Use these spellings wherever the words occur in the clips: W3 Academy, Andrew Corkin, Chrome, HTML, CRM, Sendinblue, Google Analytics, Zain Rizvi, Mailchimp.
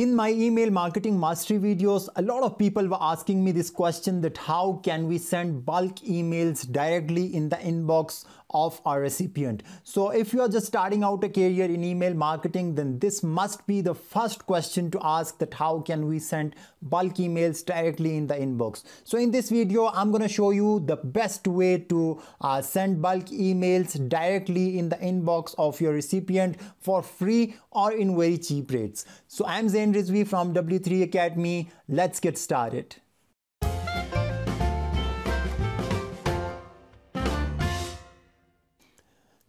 In my email marketing mastery videos, a lot of people were asking me this question, that how can we send bulk emails directly in the inbox of our recipient. So if you are just starting out a career in email marketing, then this must be the first question to ask, that how can we send bulk emails directly in the inbox. So in this video, I'm going to show you the best way to send bulk emails directly in the inbox of your recipient for free or in very cheap rates. So I'm Zain Rizvi from W3 Academy. Let's get started.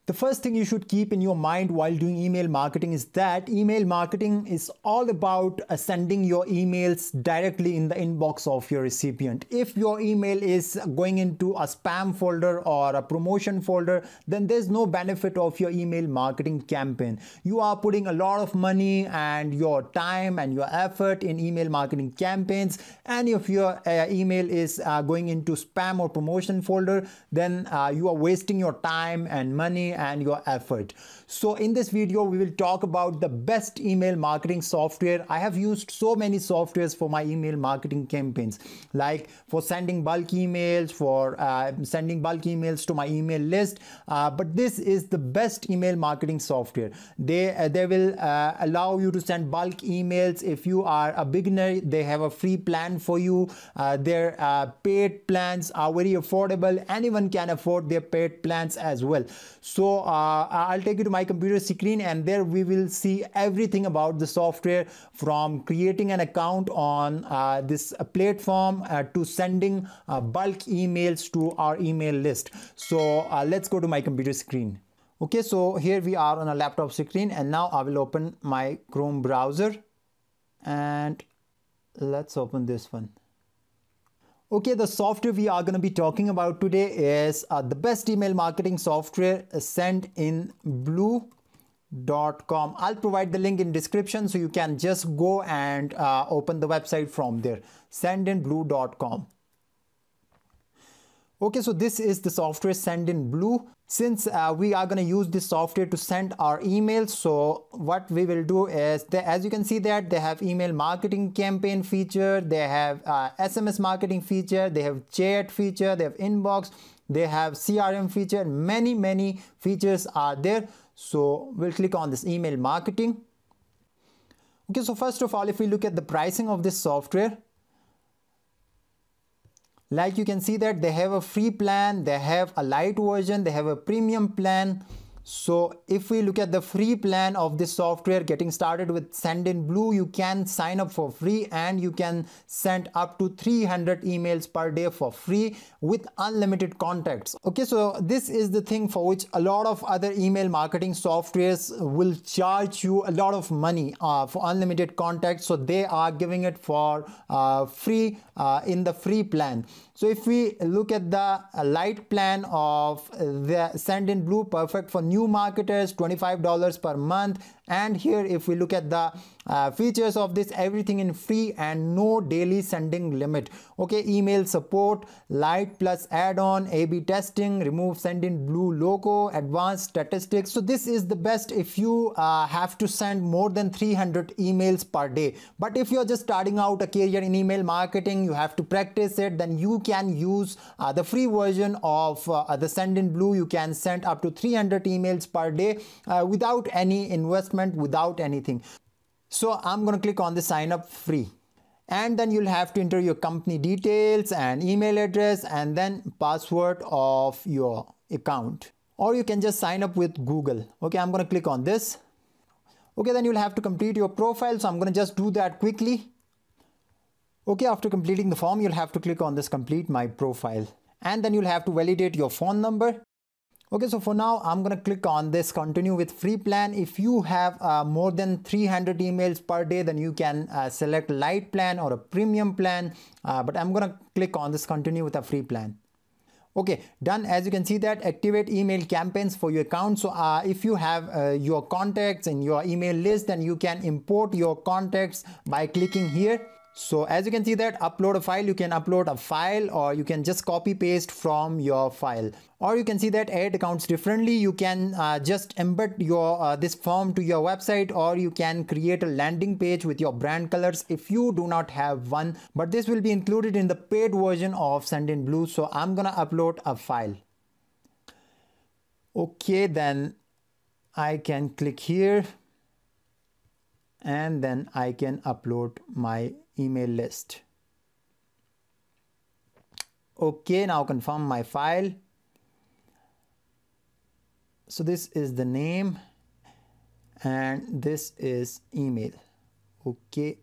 The first thing you should keep in your mind while doing email marketing is that email marketing is all about sending your emails directly in the inbox of your recipient. If your email is going into a spam folder or a promotion folder, then there's no benefit of your email marketing campaign. You are putting a lot of money and your time and your effort in email marketing campaigns, and if your email is going into spam or promotion folder, then you are wasting your time and money and your effort. So in this video, we will talk about the best email marketing software. I have used so many softwares for my email marketing campaigns, like for sending bulk emails, for sending bulk emails to my email list. But this is the best email marketing software. They will allow you to send bulk emails. If you are a beginner, they have a free plan for you. Their paid plans are very affordable. Anyone can afford their paid plans as well. So I'll take you to my computer screen, and there we will see everything about the software, from creating an account on this platform to sending bulk emails to our email list. So let's go to my computer screen. Okay, so here we are on a laptop screen, and now I will open my Chrome browser, and let's open this one. Okay, the software we are going to be talking about today is the best email marketing software, Sendinblue.com. I'll provide the link in description, so you can just go and open the website from there, Sendinblue.com. Okay, so this is the software Sendinblue. Since we are going to use this software to send our emails, so what we will do is, as you can see that they have email marketing campaign feature, they have SMS marketing feature, they have chat feature, they have inbox, they have CRM feature, and many features are there. So we'll click on this email marketing. Okay, so first of all, if we look at the pricing of this software, like you can see that they have a free plan, they have a light version, they have a premium plan. So if we look at the free plan of this software, getting started with Sendinblue, you can sign up for free and you can send up to 300 emails per day for free with unlimited contacts. Okay, so this is the thing for which a lot of other email marketing softwares will charge you a lot of money for unlimited contacts. So they are giving it for free in the free plan. So if we look at the light plan of the Sendinblue, perfect for new marketers, $25 per month. And here, if we look at the features of this, everything in free and no daily sending limit. Okay, email support, light plus add-on, A/B testing, remove Sendinblue logo, advanced statistics. So this is the best if you have to send more than 300 emails per day. But if you're just starting out a career in email marketing, you have to practice it, then you can use the free version of the Sendinblue. You can send up to 300 emails per day without any investment, without anything. So I'm going to click on the sign up free, and then you'll have to enter your company details and email address and then password of your account, or you can just sign up with Google. Okay, I'm going to click on this. Okay, then you'll have to complete your profile, so I'm going to just do that quickly. Okay, after completing the form, you'll have to click on this complete my profile, and then you'll have to validate your phone number. Okay, so for now, I'm going to click on this continue with free plan. If you have more than 300 emails per day, then you can select light plan or a premium plan. But I'm going to click on this continue with a free plan. Okay, done. As you can see that activate email campaigns for your account. So if you have your contacts in your email list, then you can import your contacts by clicking here. So as you can see that upload a file, you can upload a file or you can just copy paste from your file. Or you can see that edit accounts differently. You can just embed your this form to your website, or you can create a landing page with your brand colors if you do not have one. But this will be included in the paid version of Sendinblue. So I'm gonna upload a file. Okay, then I can click here and then I can upload my email list. Okay, now confirm my file. So this is the name and this is email. Okay.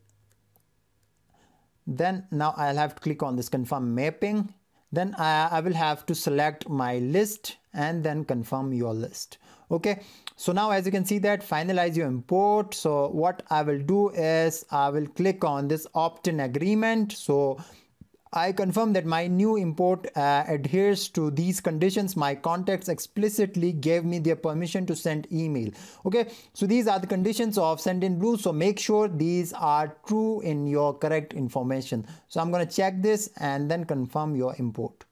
Then now I'll have to click on this confirm mapping. Then I will have to select my list and then confirm your list. Okay. So now as you can see that finalize your import. So what I will do is I will click on this opt-in agreement. So I confirm that my new import adheres to these conditions. My contacts explicitly gave me their permission to send email. Okay, so these are the conditions of Sendinblue. So make sure these are true in your correct information. So I'm going to check this and then confirm your import.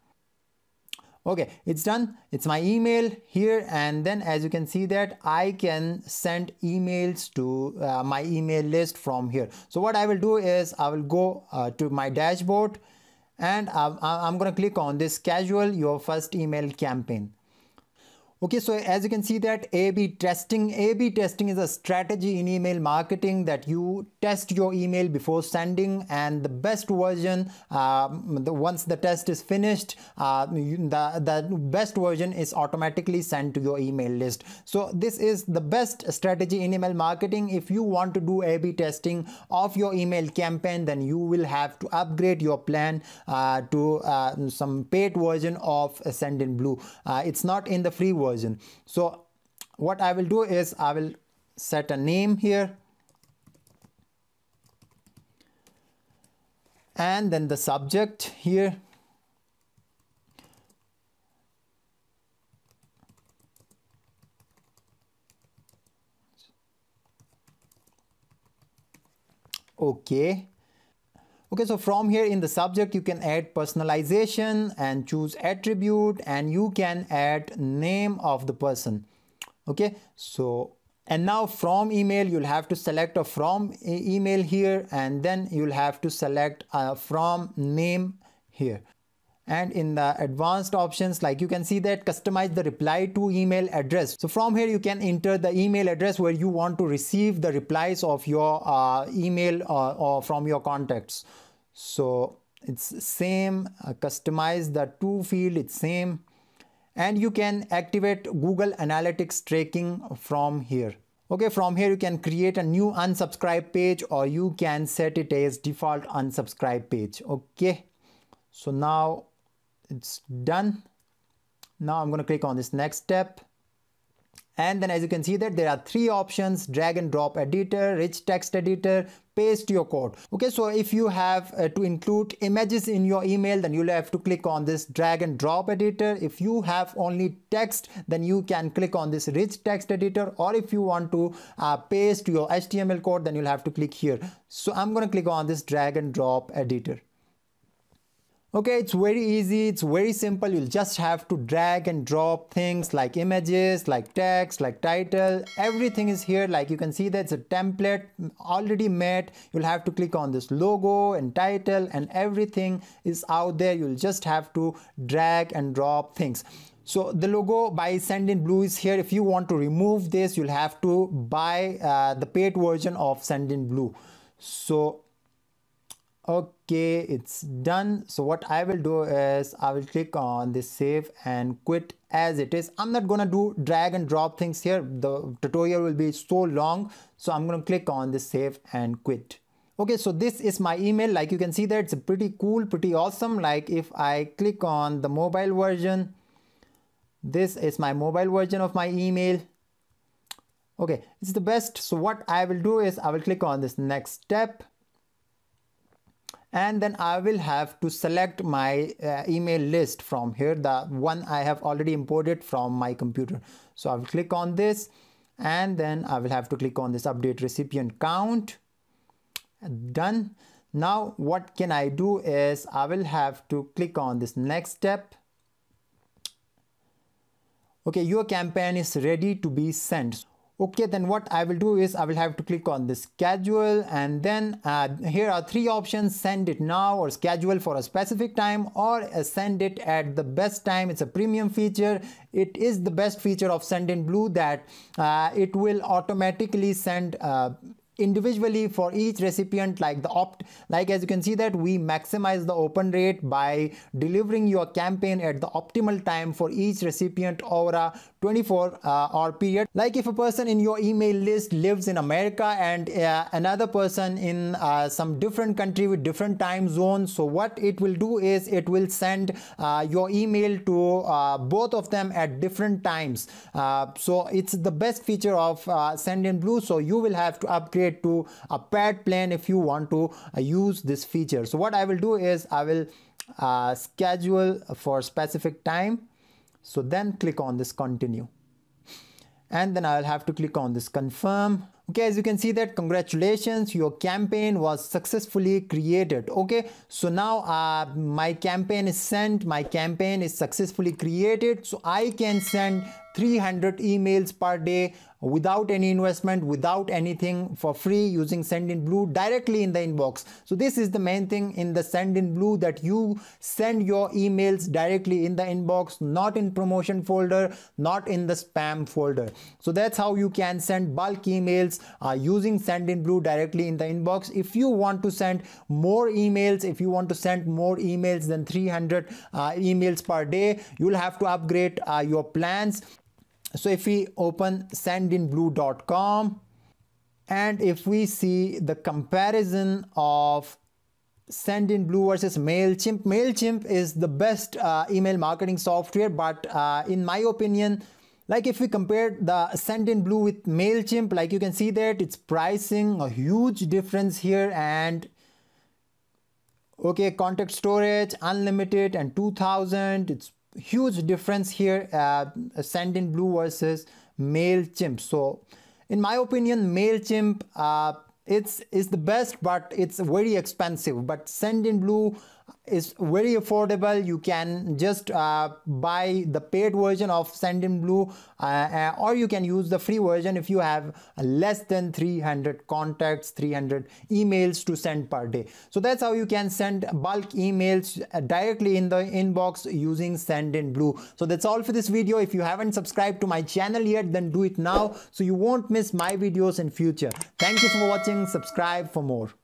Okay, it's done. It's my email here. And then as you can see that I can send emails to my email list from here. So what I will do is I will go to my dashboard. And I'm going to click on this schedule your first email campaign. Okay, so as you can see that A/B testing is a strategy in email marketing that you test your email before sending, and the best version, once the test is finished, the best version is automatically sent to your email list. So this is the best strategy in email marketing. If you want to do A/B testing of your email campaign, then you will have to upgrade your plan to some paid version of Sendinblue. It's not in the free version. So what I will do is I will set a name here and then the subject here. Okay. Okay, so from here in the subject, you can add personalization and choose attribute, and you can add name of the person. Okay, so and now from email, you'll have to select a from email here, and then you'll have to select a from name here. And in the advanced options, like you can see that customize the reply to email address. So from here, you can enter the email address where you want to receive the replies of your email or from your contacts. So it's same, customize the to field, it's same. And you can activate Google Analytics tracking from here. Okay, from here you can create a new unsubscribe page, or you can set it as default unsubscribe page. Okay, so now it's done. Now I'm going to click on this next step. And then as you can see that there are three options: drag and drop editor, rich text editor, paste your code. Okay, so if you have to include images in your email, then you'll have to click on this drag and drop editor. If you have only text, then you can click on this rich text editor, or if you want to paste your HTML code, then you'll have to click here. So I'm going to click on this drag and drop editor. Okay, it's very easy, it's very simple. You'll just have to drag and drop things like images, like text, like title. Everything is here. Like you can see that it's a template already made. You'll have to click on this logo and title, and everything is out there. You'll just have to drag and drop things. So the logo by Sendinblue is here. If you want to remove this, you'll have to buy the paid version of Sendinblue. So okay, it's done. So what I will do is I will click on this save and quit as it is. I'm not gonna do drag and drop things here. The tutorial will be so long. So I'm gonna click on this save and quit. Okay, so this is my email. Like you can see that it's pretty cool, pretty awesome. Like if I click on the mobile version, this is my mobile version of my email. Okay, it's the best. So what I will do is I will click on this next step. And then I will have to select my email list from here, the one I have already imported from my computer. So I will click on this, and then I will have to click on this update recipient count. Done. Now what can I do is I will have to click on this next step. Okay, your campaign is ready to be sent. Okay, then what I will do is I will have to click on this schedule, and then here are three options: send it now, or schedule for a specific time, or send it at the best time. It's a premium feature. It is the best feature of Sendinblue that it will automatically send individually for each recipient, like the as you can see that we maximize the open rate by delivering your campaign at the optimal time for each recipient over a 24-hour period. Like if a person in your email list lives in America and another person in some different country with different time zones, so what it will do is it will send your email to both of them at different times. So it's the best feature of Sendinblue. So you will have to upgrade to a paid plan if you want to use this feature. So what I will do is I will schedule for specific time, so then click on this continue, and then I'll have to click on this confirm. Okay, as you can see that congratulations, your campaign was successfully created. Okay, so now my campaign is sent, my campaign is successfully created, so I can send 300 emails per day without any investment, without anything, for free, using Sendinblue directly in the inbox. So this is the main thing in the Sendinblue, that you send your emails directly in the inbox, not in promotion folder, not in the spam folder. So that's how you can send bulk emails using Sendinblue directly in the inbox. If you want to send more emails, than 300 emails per day, you'll have to upgrade your plans. So if we open sendinblue.com, and if we see the comparison of Sendinblue versus Mailchimp, Mailchimp is the best email marketing software, but in my opinion, like if we compare the Sendinblue with Mailchimp, like you can see that it's pricing a huge difference here. And okay, contact storage, unlimited, and 2000, it's huge difference here, Sendinblue versus Mailchimp. So in my opinion, Mailchimp is the best, but it's very expensive. But Sendinblue is very affordable. You can just buy the paid version of Sendinblue, or you can use the free version if you have less than 300 contacts, 300 emails to send per day. So that's how you can send bulk emails directly in the inbox using Sendinblue. So that's all for this video. If you haven't subscribed to my channel yet, then do it now so you won't miss my videos in future. Thank you for watching. Subscribe for more.